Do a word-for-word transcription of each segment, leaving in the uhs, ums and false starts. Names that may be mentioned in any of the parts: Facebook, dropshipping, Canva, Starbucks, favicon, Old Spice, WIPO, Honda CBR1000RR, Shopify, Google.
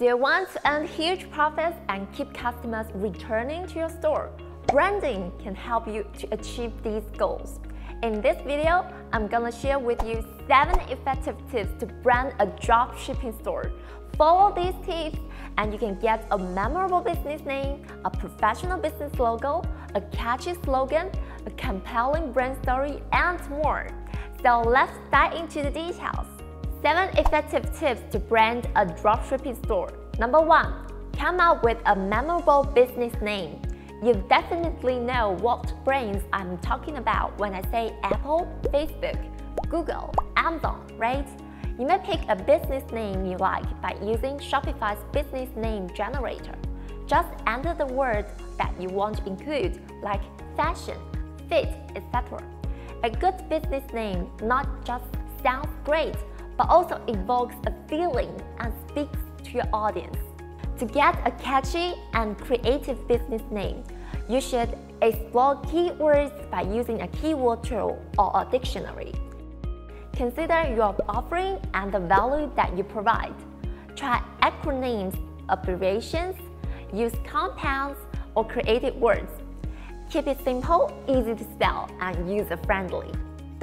Do you want to earn huge profits and keep customers returning to your store? Branding can help you to achieve these goals. In this video, I'm gonna share with you seven effective tips to brand a dropshipping store. Follow these tips and you can get a memorable business name, a professional business logo, a catchy slogan, a compelling brand story, and more. So let's dive into the details. seven effective tips to brand a dropshipping store. Number one, come up with a memorable business name. You definitely know what brands I'm talking about when I say Apple, Facebook, Google, Amazon, right? You may pick a business name you like by using Shopify's business name generator. Just enter the words that you want to include, like fashion, fit, et cetera. A good business name not just sounds great, but also evokes a feeling and speaks to your audience. To get a catchy and creative business name, you should explore keywords by using a keyword tool or a dictionary. Consider your offering and the value that you provide. Try acronyms, abbreviations, use compounds, or creative words. Keep it simple, easy to spell, and user-friendly.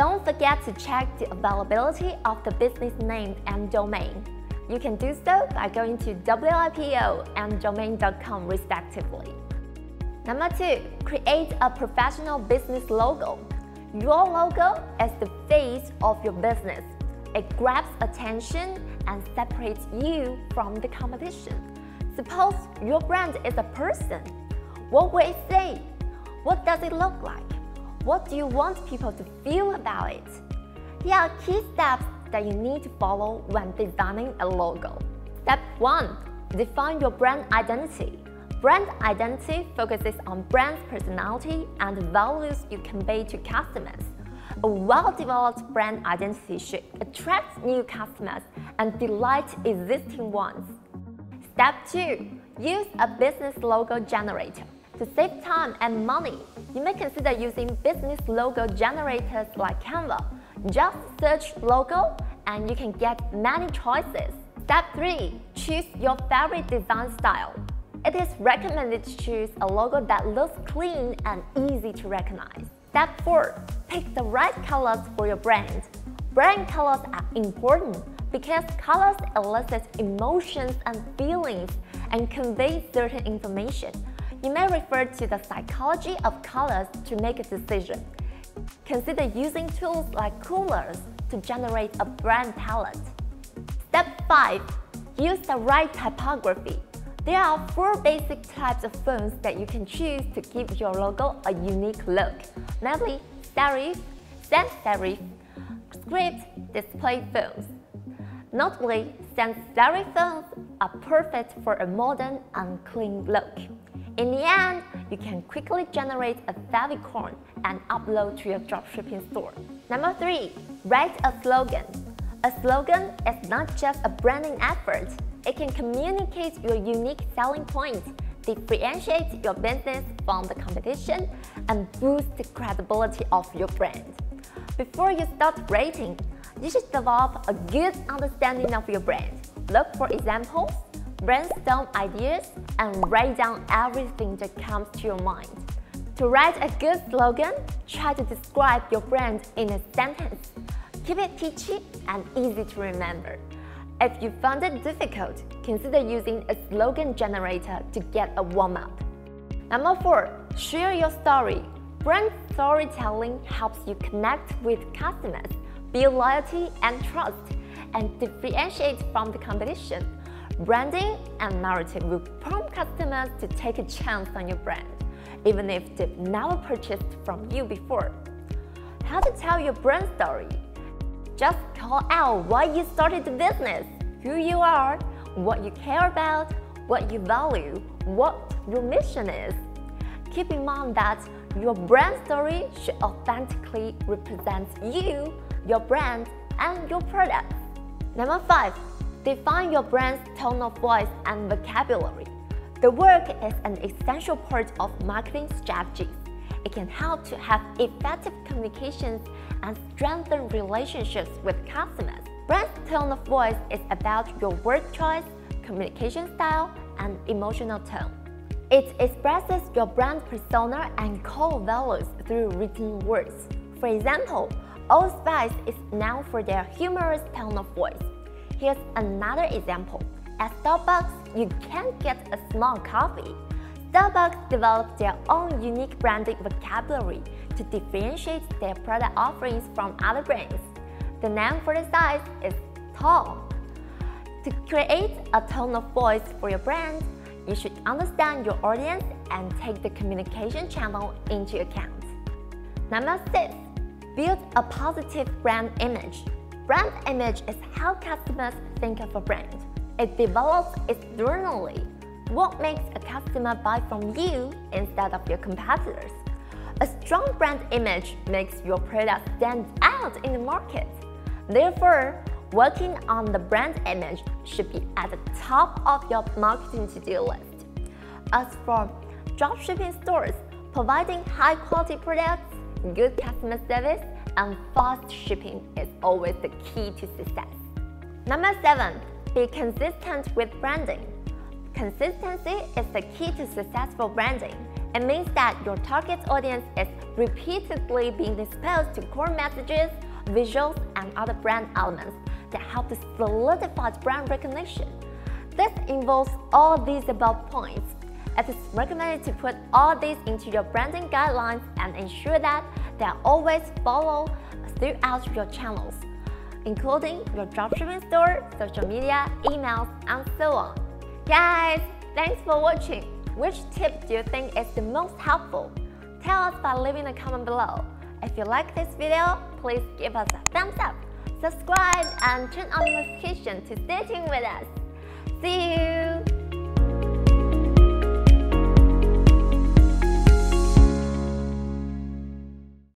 Don't forget to check the availability of the business name and domain. You can do so by going to W I P O and domain dot com respectively. Number two, create a professional business logo. Your logo is the face of your business. It grabs attention and separates you from the competition. Suppose your brand is a person. What will it say? What does it look like? What do you want people to feel about it? Here are key steps that you need to follow when designing a logo. Step one. Define your brand identity. Brand identity focuses on brand's personality and the values you convey to customers. A well-developed brand identity should attract new customers and delight existing ones. Step two. Use a business logo generator. To save time and money, you may consider using business logo generators like Canva. Just search logo and you can get many choices. Step three. Choose your favorite design style. It is recommended to choose a logo that looks clean and easy to recognize. Step four. Pick the right colors for your brand. Brand colors are important because colors elicit emotions and feelings and convey certain information. You may refer to the psychology of colors to make a decision. Consider using tools like coolers to generate a brand palette. Step five. Use the right typography. There are four basic types of fonts that you can choose to give your logo a unique look, namely serif, sans serif, script, display fonts. Notably, sans serif fonts are perfect for a modern and clean look. In the end, you can quickly generate a favicon and upload to your dropshipping store. Number three, write a slogan. A slogan is not just a branding effort. It can communicate your unique selling point, differentiate your business from the competition, and boost the credibility of your brand. Before you start rating, you should develop a good understanding of your brand. Look for examples, brainstorm ideas, and write down everything that comes to your mind. To write a good slogan, try to describe your brand in a sentence. Keep it pitchy and easy to remember. If you found it difficult, consider using a slogan generator to get a warm-up. Number four. Share your story. Brand storytelling helps you connect with customers, build loyalty and trust, and differentiate from the competition. Branding and narrative will prompt customers to take a chance on your brand, even if they've never purchased from you before. How to tell your brand story? Just call out why you started the business, who you are, what you care about, what you value, what your mission is. Keep in mind that your brand story should authentically represent you, your brand, and your product. Number five. Define your brand's tone of voice and vocabulary. The work is an essential part of marketing strategies. It can help to have effective communications and strengthen relationships with customers. Brand's tone of voice is about your word choice, communication style, and emotional tone. It expresses your brand persona and core values through written words. For example, Old Spice is known for their humorous tone of voice. Here's another example. At Starbucks, you can't get a small coffee. Starbucks developed their own unique branded vocabulary to differentiate their product offerings from other brands. The name for the size is tall. To create a tone of voice for your brand, you should understand your audience and take the communication channel into account. Number six, build a positive brand image. Brand image is how customers think of a brand. It develops externally. What makes a customer buy from you instead of your competitors? A strong brand image makes your product stand out in the market. Therefore, working on the brand image should be at the top of your marketing to-do list. As for dropshipping stores, providing high-quality products, good customer service, and fast shipping is always the key to success. Number seven, be consistent with branding. Consistency is the key to successful branding. It means that your target audience is repeatedly being exposed to core messages, visuals, and other brand elements that help to solidify brand recognition. This involves all these above points. It is recommended to put all these into your branding guidelines and ensure that they are always followed throughout your channels, including your dropshipping store, social media, emails, and so on. Guys, thanks for watching. Which tip do you think is the most helpful? Tell us by leaving a comment below. If you like this video, please give us a thumbs up, subscribe, and turn on notifications to stay tuned with us. See you!